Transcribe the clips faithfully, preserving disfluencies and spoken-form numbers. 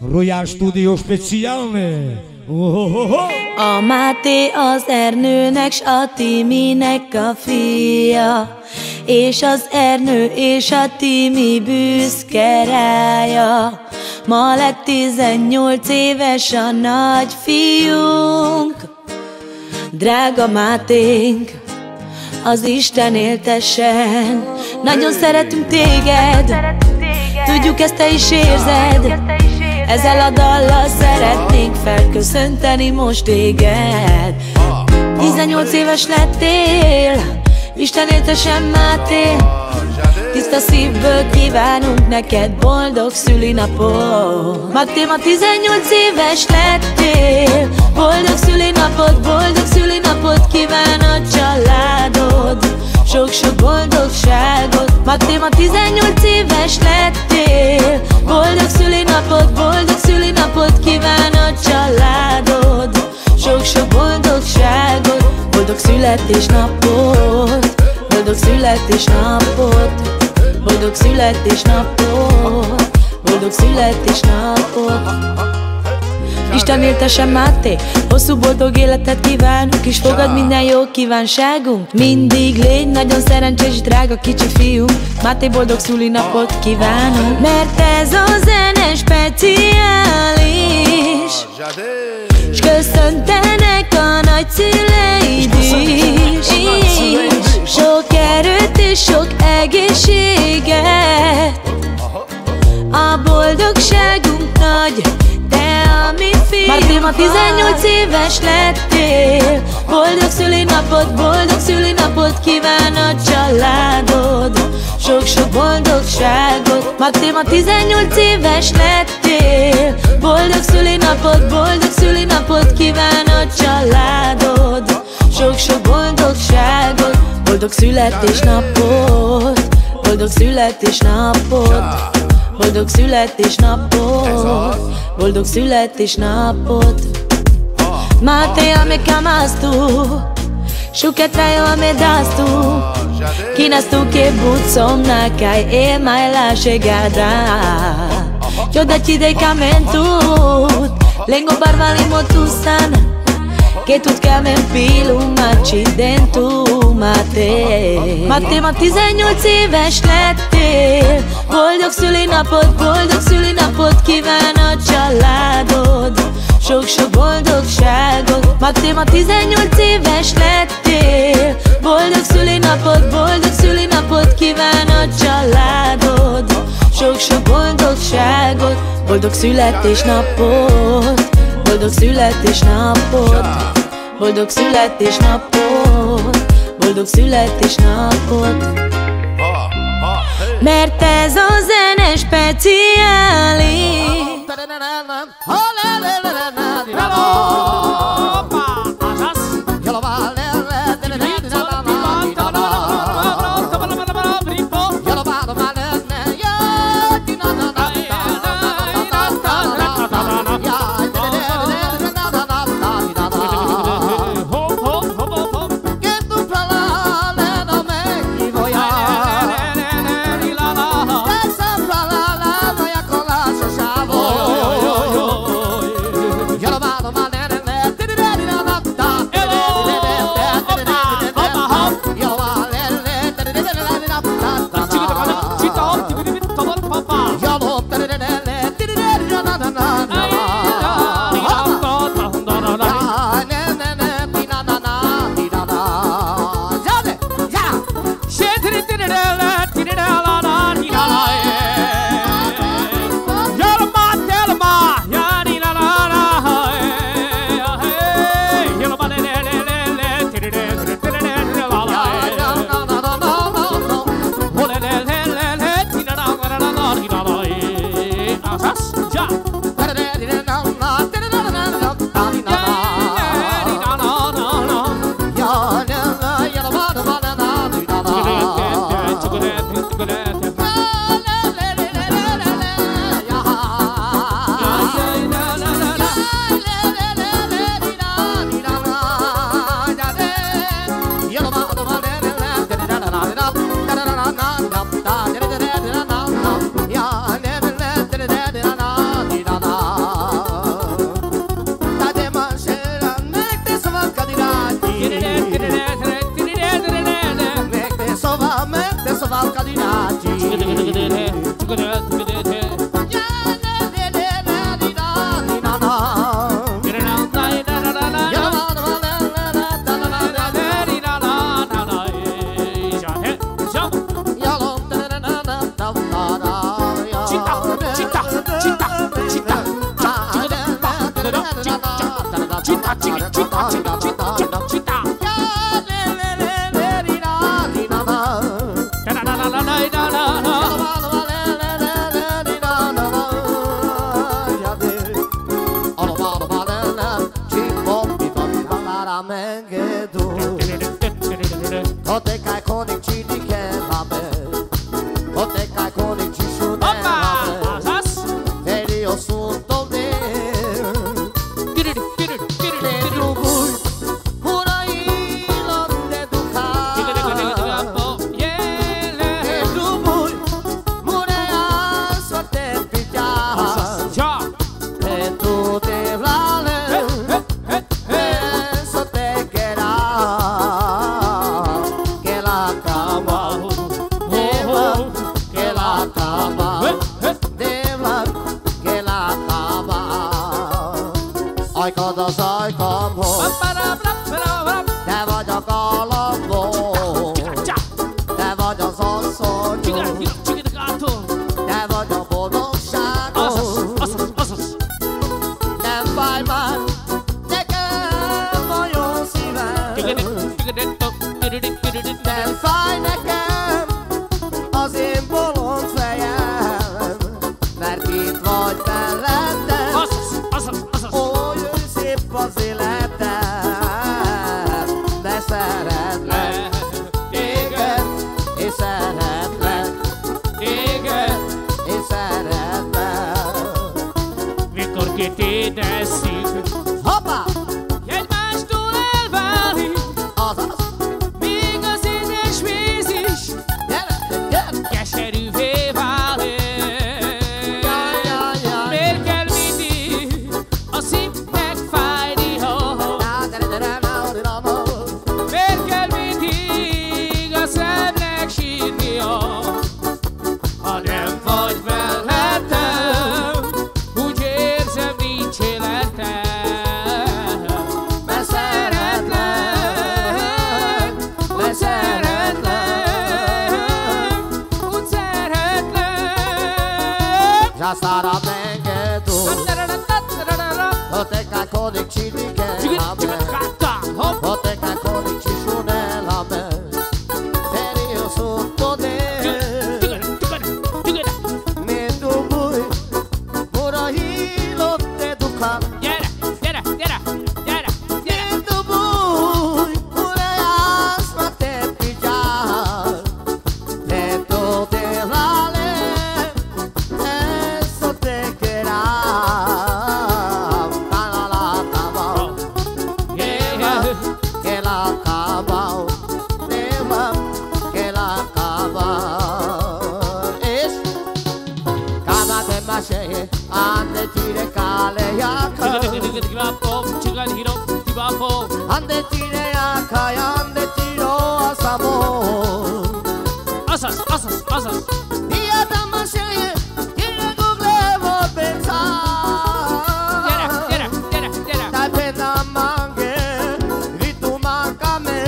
Royal Studio Speciálne. A Máté az Ernőnek s a Timinek a fia, és az Ernő és a Timi büszke rája. Ma lett tizennyolc éves a nagy fiunk, drága Máténk, az Isten éltessen. Nagyon szeretünk téged, tudjuk, ezt te is érzed. Ezzel a dallal szeretnénk felköszönteni most téged. tizennyolc éves lettél, Isten éltessen, Máté. Tiszta szívből kívánunk neked boldog szülinapot. Máté, ma tizennyolc éves lettél, boldog szülinapot, boldog szülinapot kíván a családod, sok-sok boldogságot. Máté, ma tizennyolc éves lettél, boldog szülinapot, boldog szülinapot kíván a családod, sok-sok boldogságot. Boldog születésnapot, boldog születésnapot, boldog születésnapot, boldog születésnapot. Isten éltessen, Máté, hosszú boldog életet kívánunk, és fogad minden jó kívánságunk. Mindig légy nagyon szerencsés, drága kicsi fiú, Máté, boldog szülinapot kívánunk. Mert ez a zene speciális, s köszöntenek a nagyszüleid is. Sok erőt és sok egészséget, a boldogságunk nagy, te a mi fiunk. Máté, ma tizennyolc éves lettél, boldog szülinapot, boldog szülinapot kíván a családod, sok-sok boldogságot. Máté, ma tizennyolc éves lettél, boldog szülinapot, boldog szülinapot kíván a családod, sok-sok boldogságot. Boldog születésnapot, boldog születésnapot, boldog születésnapot, boldog születésnapot. Máté, amíg tu, suket rájó, amíg tu, kíneztú kép bucom, nákáj, él máj láségádá. Jodat idej kamentút, lengo barvalimo tuszán, che tu chiami in pilum, accidentu, Máté. Máté, ma tizennyolc éves lettél, boldog szülinapot, boldog szülinapot kíván a családod, sok-sok boldogságot. Máté, ma tizennyolc éves lettél, boldog szülinapot, boldog szülinapot kíván a családod, sok-sok boldogságot. Boldog születésnapot, boldog születésnapot, boldog születésnapot, boldog születésnapot. Mert ez a zene speciális, amengedő, ote kaj konik csinike máme, ote kaj konik csisu ne máme, veri osun tol dér. Ne druguj, hurajilo ne duha, ne druguj, murea svarte pitja, ne tu te vlale. Ajkod az ajkamhoz, te vagy a galambos, te vagy az asszonyom, te vagy a boldogságom. Nem fáj már nekem a jó szívem, nem fáj nekem az én bolond fejem, mert itt vagy veled. Az életem, de szeretlek téged, és szeretlek téged, és szeretlek. Mikor két édeszik, hoppá! Egymástól elválik, azaz! Még az édes víz is, gyere, gyere! Keserűvé válik. Jaj, jaj, jaj! Miért kell mindig a szívnek fáj? Aztán a mengedő, otekák kodik csirike hamel, otekák kodik csisunel hamel, teri a szurtodél. Néndú búj, búra hílott ne dukhan. Gyere, gyere, gyere, gyere, gyere. Néndú búj, búra jászna te pigyál, ne tudél áll. Ande tire kale yaka, ande tire yaka, ande tiro asamo. Asas, asas, asas. Dia tamashe, tire gublevo pensar. Tira, tira, tira, tira. Ta pena mange, ritu makame.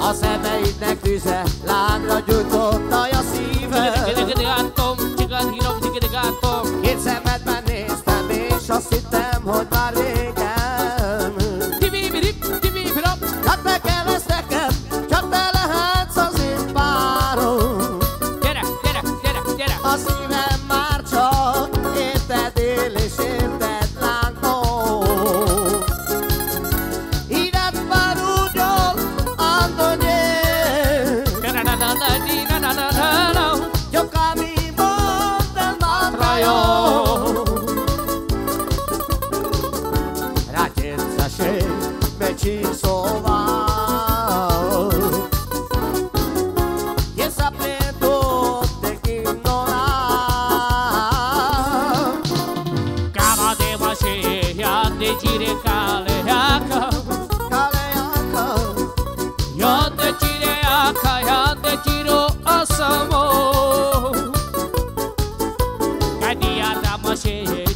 A szemeidnek tüze, lángra gyújtott a szívem. Két szemedben néztem, és azt hittem, hogy már régen. Timi, birip, Timi, birop, csak te kell lesz nekem, csak te lehetsz az én párom. Gyere, gyere, gyere, gyere! A szívem már csak érted él, és érted lángol. Híved már úgy jól, Andonyé! Gyokami! Rágyérsz a ség, becsinszóval. Jössz a plétot, te kimnolál. Kámadém a ség, jad ne csire kálejáka. Kálejáka. Jad ne csire jáka, jad ne csiro a szamó.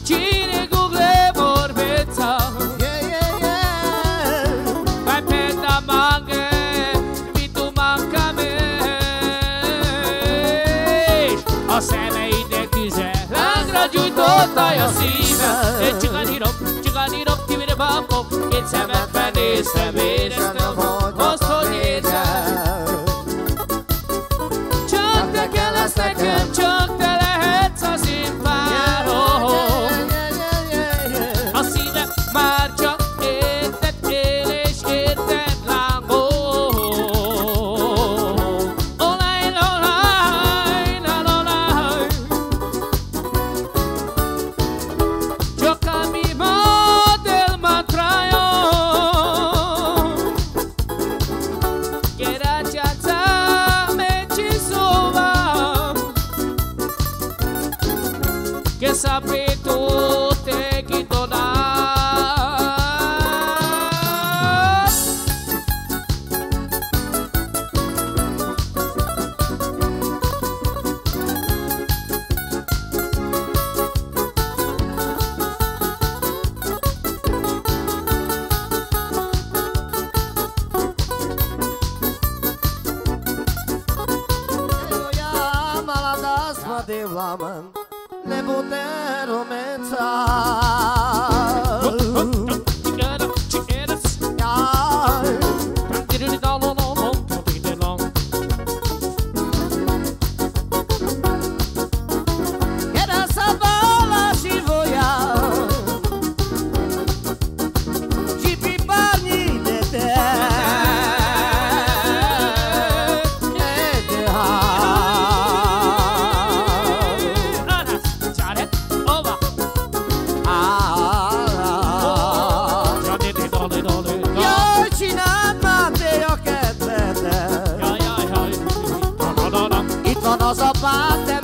Csire gugle borbeca, vai peta mange, vitu mankame. A szemeidnek tüze, lángra gyújtott a szívem. Csigányirop, csigányirop, kivire bábok, két szemedben néztem, éreztem, azt, hogy érzem. Csak te kell lesz nekem, csak te lehetsz az én párom. A szívem már csak que saber tu tem que donar. Moja mala dasma devlaman, ne bude romenca. Az a Máté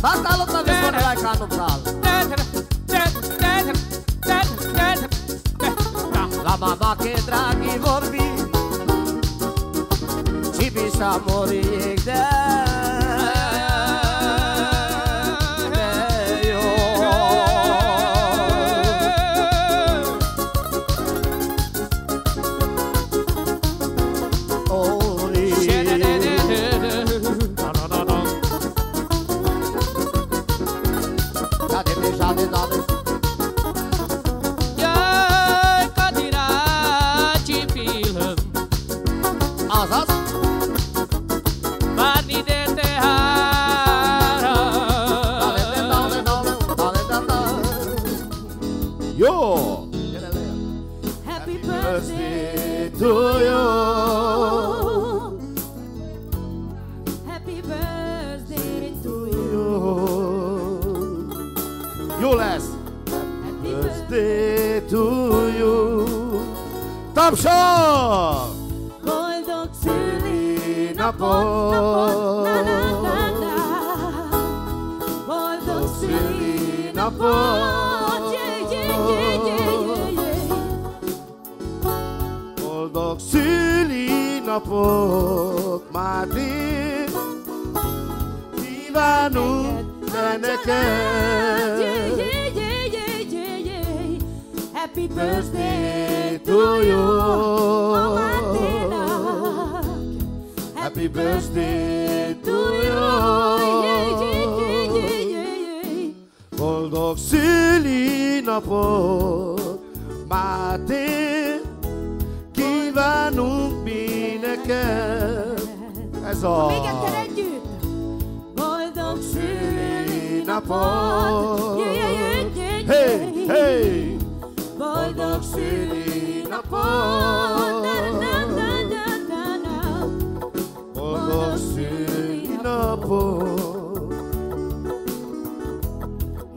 Basta lutar. brál. Na mamáké, drági vorbi, csipi samorijék, de jó. Óli. Jáde mi, jáde, jáde.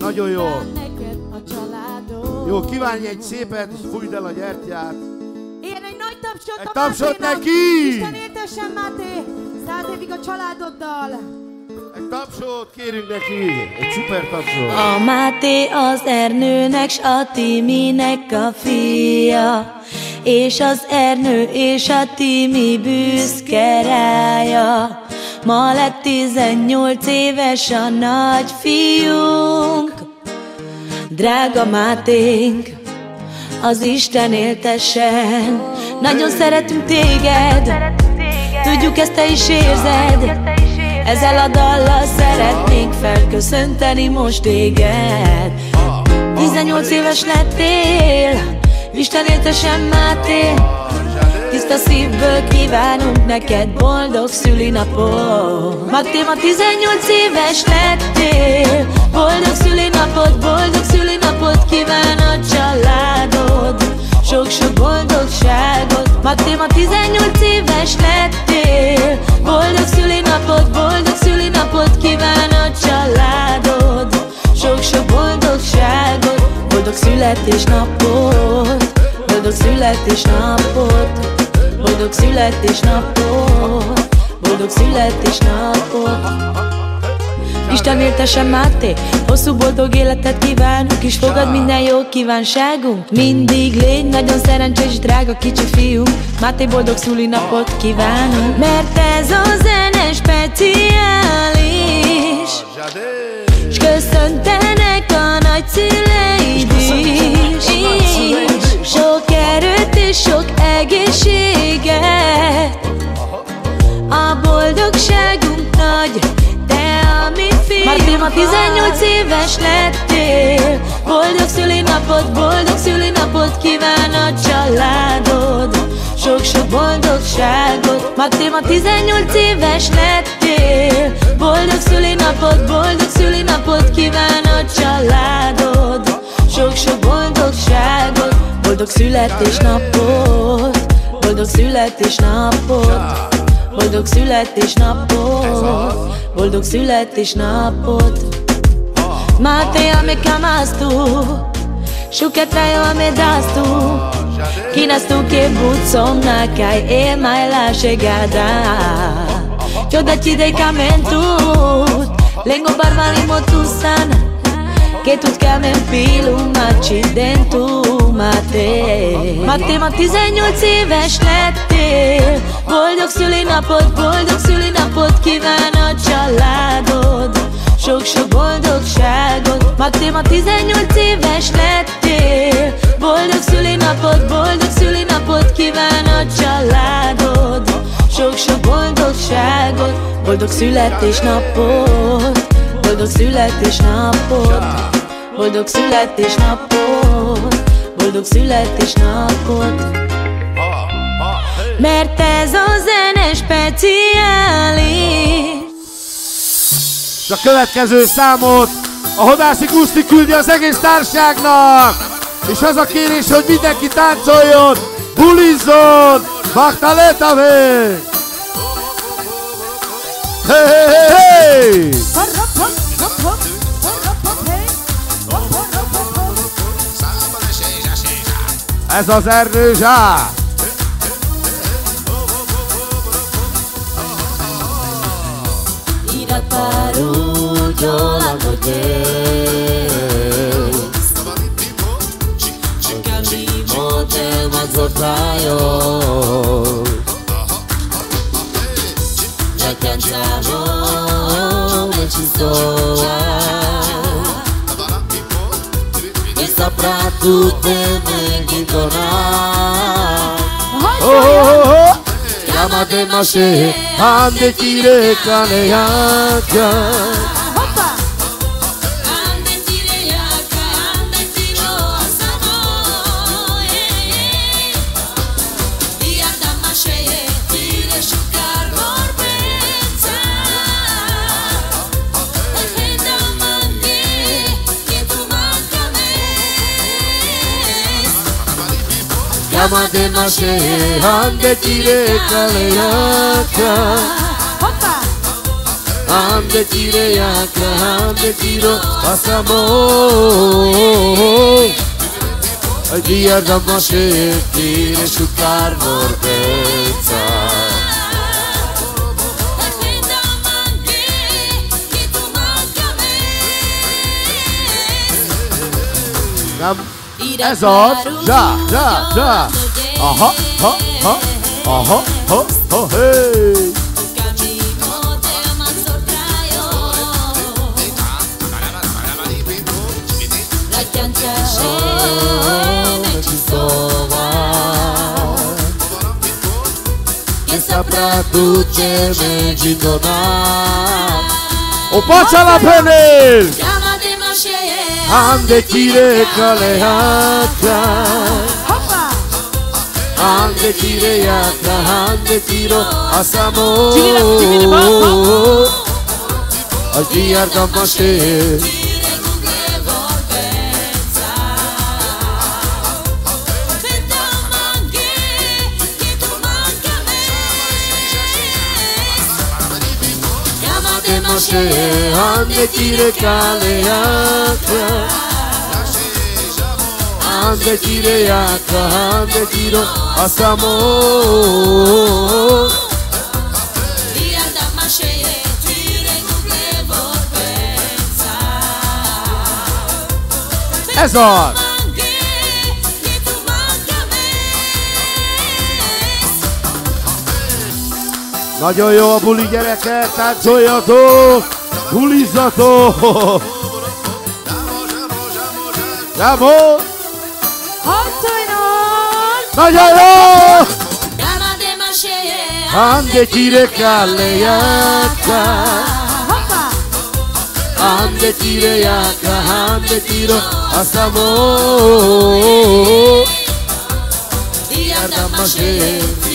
Nagyon jó. Jó, kívánj egy szépet, fújd el a gyertyát. Én egy nagy tapsot egy a tapsot neki! Isten értessen, Máté! Száz évig a családoddal! Egy tapsot kérünk neki! Egy szuper tapsot! A Máté az Ernőnek s a Timinek a fia, és az Ernő és a Timi büszke rája. Ma lett tizennyolc éves a nagy fiunk, drága Máténk, az Isten éltessen. Nagyon szeretünk téged, tudjuk, ezt te is érzed. Ezzel a dallal szeretnénk felköszönteni most téged. tizennyolc éves lettél, Isten éltessen, Máté. Tiszta szívből kívánunk neked boldog szülinapot. Máté, ma tizennyolc éves lettél, boldog szülinapot, boldog szülinapot kíván a családod, sok-sok boldogságot. Máté, ma tizennyolc éves lettél, boldog szülinapot, boldog szülinapot kíván a családod, sok-sok boldogságot. Boldog születésnapot, boldog születésnapot, boldog születésnapot, boldog születésnapot. Isten éltesse, Máté, hosszú boldog életet kívánunk, és fogad minden jó kívánságunk. Mindig légy nagyon szerencsés, drága kicsi fiú, Máté, boldog szülinapot kívánunk. Mert ez a zene speciális, s köszöntenek a nagyszüleid is. Sok erőt és sok egészséget, a boldogságunk nagy, de a mi fiú. Máté, ma tizennyolc éves lettél, boldog szülinapot, boldog szülinapot kíván a családod, sok-sok boldogságot. Máté, ma tizennyolc éves lettél, boldog szülinapot, boldog szülinapot kíván a családod, sok-sok boldogságot. Boldog születésnapot, boldog születésnapot, boldog születésnapot, boldog születésnapot. Máté, amikor más tú, suket rájó, amit dász tú, kínáztú kép bucomnak, kaj én májláségádá. Csodát idejká mentút, lengo barvali motuszán, que tu chiami filum, accidentum, Máté. Máté, ma tizennyolc éves lettél, boldog szülinapot, boldog szülinapot kíván a családod, sok-sok boldogságot. Máté, ma tizennyolc éves lettél, boldog szülinapot, boldog szülinapot kíván a családod, sok-sok boldogságot. Boldog születésnapot, boldog születésnapot, boldog születésnapot, boldog születésnapot. Mert ez a zene speciális. A következő számot a Hodászi Guszti küldi az egész társaságnak, és az a kérés, hogy mindenki táncoljon, bulizzon, magtalétavé! Hey, hey, hey, hey! Ez az Ernő zsá! Já cantamos este som, está pra tu também guitarrar. Oh oh oh, chama de maché, ande tire caneaca. Máté, Máté, ande tire caneaca, ande tire caneaca, ande tiro pasamos. Egy díjat a Máté, tire sukár mordeca. Nem. Ez az zsá, zsá, zsá. Aha, ha, ha, aha, ha, ha, hey. Opa, csalapönnél! Ande tire caneaca, ande tire caneaca, ande tiro pasamos. Allí argamase. Ande tire caneaca, ande tire caneaca, ande tiro pasamo. Ez az! Nagyon jó a buli, gyerekek, táncoljatok, bulizzatok! Bravo! Nagyon jó! Ande tire caneaca, ande tire caneaca, ande tiro pasamos. Días de magia.